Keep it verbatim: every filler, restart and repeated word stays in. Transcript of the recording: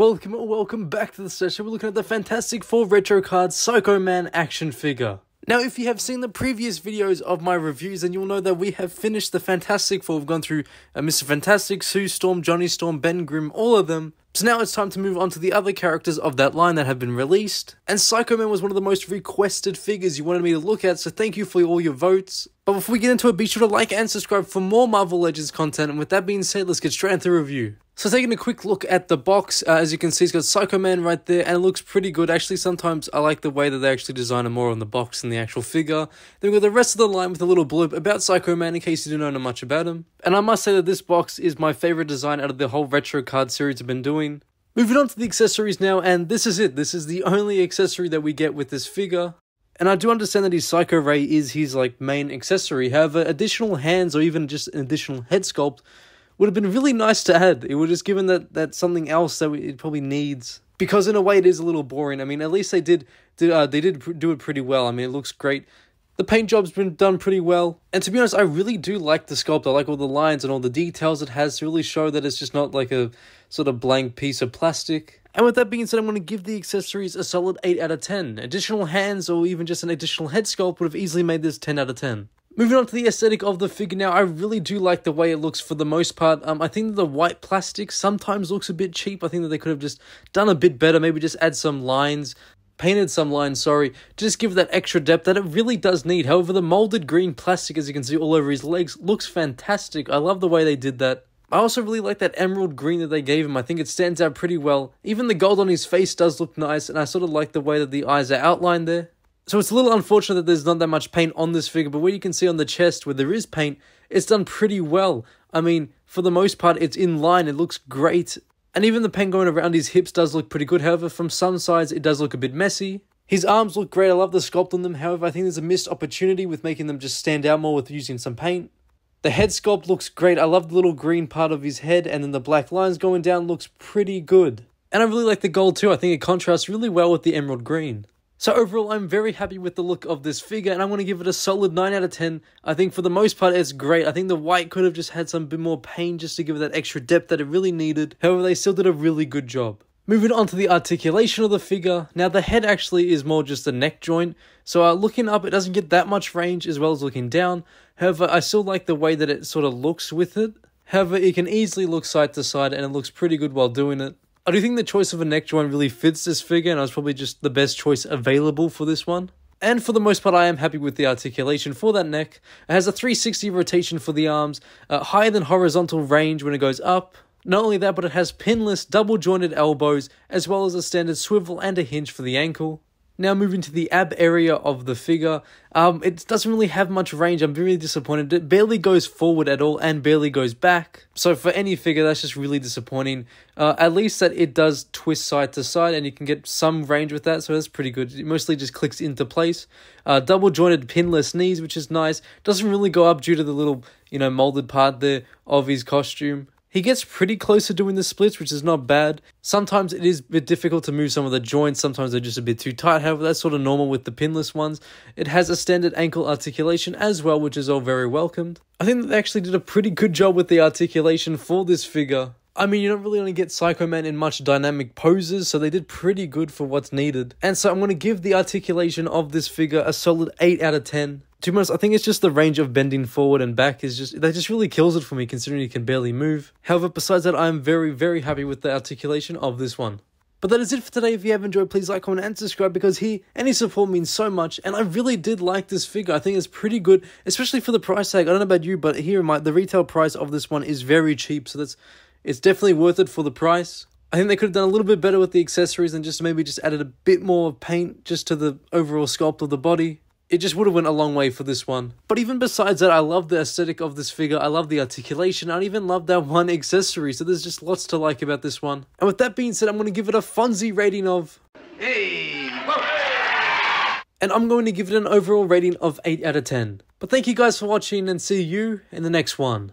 Welcome or welcome back to the session. We're looking at the Fantastic Four Retro Cards Psycho Man action figure. Now, if you have seen the previous videos of my reviews, then you'll know that we have finished the Fantastic Four. We've gone through uh, Mister Fantastic, Sue Storm, Johnny Storm, Ben Grimm, all of them. So now it's time to move on to the other characters of that line that have been released. And Psycho Man was one of the most requested figures you wanted me to look at, so thank you for all your votes. But before we get into it, be sure to like and subscribe for more Marvel Legends content. And with that being said, let's get straight into the review. So taking a quick look at the box, uh, as you can see, it's got Psycho Man right there, and it looks pretty good. Actually, sometimes I like the way that they actually design it more on the box than the actual figure. Then we've got the rest of the line with a little blurb about Psycho Man, in case you don't know much about him. And I must say that this box is my favourite design out of the whole retro card series I've been doing. Moving on to the accessories now, and this is it. This is the only accessory that we get with this figure. And I do understand that his Psycho Ray is his, like, main accessory. However, additional hands or even just an additional head sculpt would have been really nice to add. It would have just given that, that something else that it probably needs. Because in a way it is a little boring. I mean, at least they did, did uh, they did do it pretty well. I mean, it looks great. The paint job's been done pretty well. And to be honest, I really do like the sculpt. I like all the lines and all the details it has to really show that it's just not like a sort of blank piece of plastic. And with that being said, I'm going to give the accessories a solid eight out of ten. Additional hands or even just an additional head sculpt would have easily made this ten out of ten. Moving on to the aesthetic of the figure now, I really do like the way it looks for the most part. Um, I think that the white plastic sometimes looks a bit cheap. I think that they could have just done a bit better, maybe just add some lines, painted some lines, sorry, to just give that extra depth that it really does need. However, the molded green plastic, as you can see all over his legs, looks fantastic. I love the way they did that. I also really like that emerald green that they gave him. I think it stands out pretty well. Even the gold on his face does look nice, and I sort of like the way that the eyes are outlined there. So it's a little unfortunate that there's not that much paint on this figure, but where you can see on the chest where there is paint, it's done pretty well. I mean, for the most part, it's in line, it looks great. And even the paint going around his hips does look pretty good, however, from some sides, it does look a bit messy. His arms look great, I love the sculpt on them, however, I think there's a missed opportunity with making them just stand out more with using some paint. The head sculpt looks great, I love the little green part of his head, and then the black lines going down looks pretty good. And I really like the gold too, I think it contrasts really well with the emerald green. So overall, I'm very happy with the look of this figure, and I'm going to give it a solid nine out of ten. I think for the most part, it's great. I think the white could have just had some bit more paint just to give it that extra depth that it really needed. However, they still did a really good job. Moving on to the articulation of the figure. Now, the head actually is more just a neck joint. So uh, looking up, it doesn't get that much range as well as looking down. However, I still like the way that it sort of looks with it. However, it can easily look side to side, and it looks pretty good while doing it. I do think the choice of a neck joint really fits this figure, and I was probably just the best choice available for this one. And for the most part, I am happy with the articulation for that neck. It has a three sixty rotation for the arms, uh, higher than horizontal range when it goes up. Not only that, but it has pinless, double-jointed elbows, as well as a standard swivel and a hinge for the ankle. Now moving to the ab area of the figure, um, it doesn't really have much range, I'm really disappointed. It barely goes forward at all and barely goes back. So for any figure, that's just really disappointing. Uh, at least that it does twist side to side and you can get some range with that, so that's pretty good. It mostly just clicks into place. Uh, double jointed pinless knees, which is nice. Doesn't really go up due to the little, you know, molded part there of his costume. He gets pretty close to doing the splits, which is not bad. Sometimes it is a bit difficult to move some of the joints, sometimes they're just a bit too tight, however that's sort of normal with the pinless ones. It has a standard ankle articulation as well, which is all very welcomed. I think that they actually did a pretty good job with the articulation for this figure. I mean, you don't really only get Psycho Man in much dynamic poses, so they did pretty good for what's needed. And so I'm going to give the articulation of this figure a solid eight out of ten. To be honest, I think it's just the range of bending forward and back is just, that just really kills it for me considering you can barely move. However, besides that, I am very, very happy with the articulation of this one. But that is it for today. If you have enjoyed, please like, comment, and subscribe because here, any support means so much. And I really did like this figure. I think it's pretty good, especially for the price tag. I don't know about you, but here, my, the retail price of this one is very cheap, so that's, it's definitely worth it for the price. I think they could have done a little bit better with the accessories and just maybe just added a bit more paint just to the overall sculpt of the body. It just would have went a long way for this one. But even besides that, I love the aesthetic of this figure. I love the articulation. I even love that one accessory. So there's just lots to like about this one. And with that being said, I'm going to give it a Fonzie rating of... Hey! Whoa. And I'm going to give it an overall rating of eight out of ten. But thank you guys for watching and see you in the next one.